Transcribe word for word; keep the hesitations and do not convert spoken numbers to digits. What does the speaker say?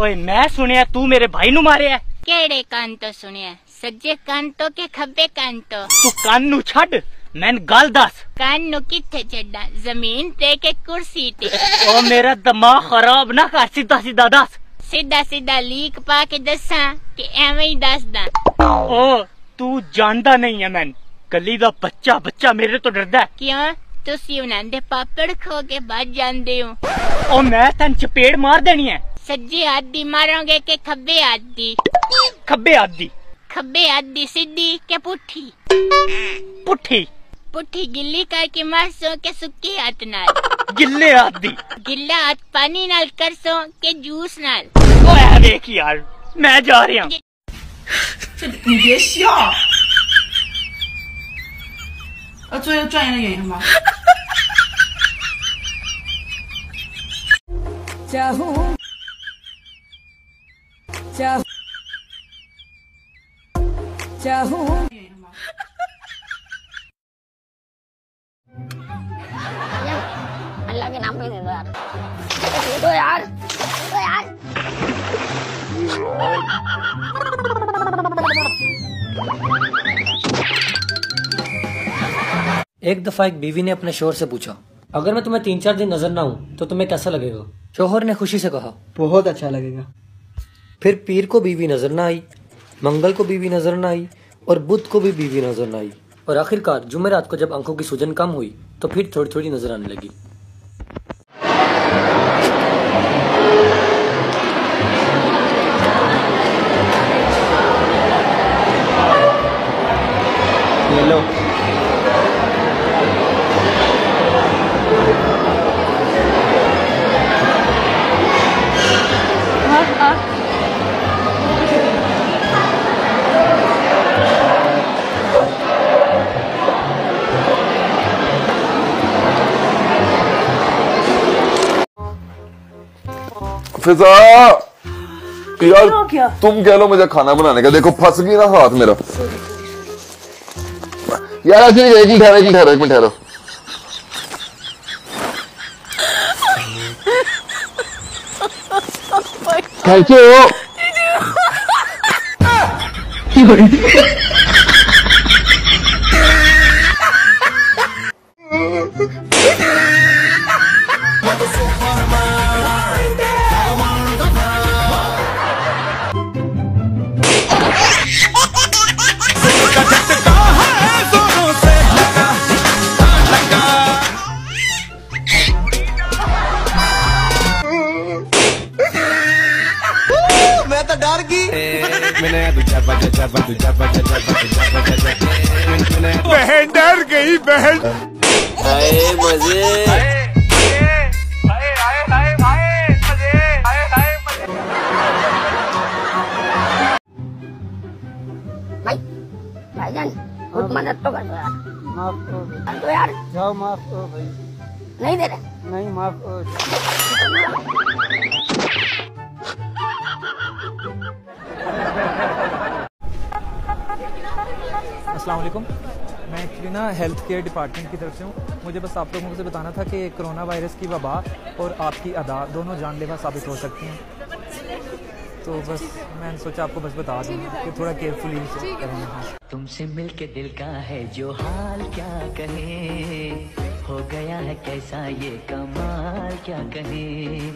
ओए मैं सुनिया तू मेरे भाई नु मारे है। केड़े कान तो सुनिया, सज्जे कान तो के खब्बे कान तो? तू कान नु छड, मैन गल दस। कान नु किथे छड्डा, जमीन ते के कुर्सी ते। ओ मेरा दिमाग खराब ना कर, सीधा सीधा दस। सीधा सीधा लीक पा के दसा कि एवें ही दसदा। ओ तू जानदा नहीं है, मैन गली दा बच्चा बच्चा मेरे तो डरदा। क्यों? तुसी उन्हां दे पापड़ खो के बच जांदे हो। ओ मैं तन चपेड़ मार देनी है। सज्जे हाथ दी मारोगे के खब्बे हाथ दी? खब्बे हाथ दी। खब्बे हाथ दी सीधी के पुठी? पुठी। पुठी गिल्ली करके मारसो के सुक्के हाथ नाल? गिल्ले हाथ दी। गिल्ला हाथ पानी नाल करसो के जूस नाल? ओ ऐ देख यार मैं जा रहा हूं। ये क्या? और तो ये जाने लगे हम। चाहूं चाहूं चाहूं अल्लाह के नाम पे दे दो यार। तो यार तो यार एक दफा एक बीवी ने अपने शोहर से पूछा, अगर मैं तुम्हें तीन चार दिन नजर ना आऊं तो तुम्हें कैसा लगेगा? शोहर ने खुशी से कहा, बहुत अच्छा लगेगा। फिर पीर को बीवी नजर ना आई, मंगल को बीवी नजर ना आई और बुध को भी बीवी नजर ना आई और आखिरकार जुमेरात को जब आंखों की सूजन कम हुई तो फिर थोड़ी थोड़ी नजर आने लगी। फिजा यार क्या? तुम कह लो मुझे खाना बनाने का। देखो फंस गई ना हाथ मेरा यार। आज नहीं जाएगी। ठहरो जी, ठहरो एक मिनट, ठहरो। Thank you. बहन डर गई बहन। आए मजे आए आए आए आए मजे आए आए मजे। भाई भाईजान बहुत मदद तो कर दो यार। माफ कर दो यार। जाओ माफ करो भाई। नहीं दे रहे? नहीं माफ करो। अस्सलाम वालेकुम। मैं एक्चुअली ना हेल्थ केयर डिपार्टमेंट की तरफ से हूँ। मुझे बस आप लोगों से बताना था कि कोरोना वायरस की वबा और आपकी अदा दोनों जानलेवा साबित हो सकती हैं, तो बस मैंने सोचा आपको बस बता दूँ कि थोड़ा केयरफुली करना। तुमसे मिलके दिल का है जो हाल क्या कहे, हो गया है कैसा ये कमाल क्या कहे।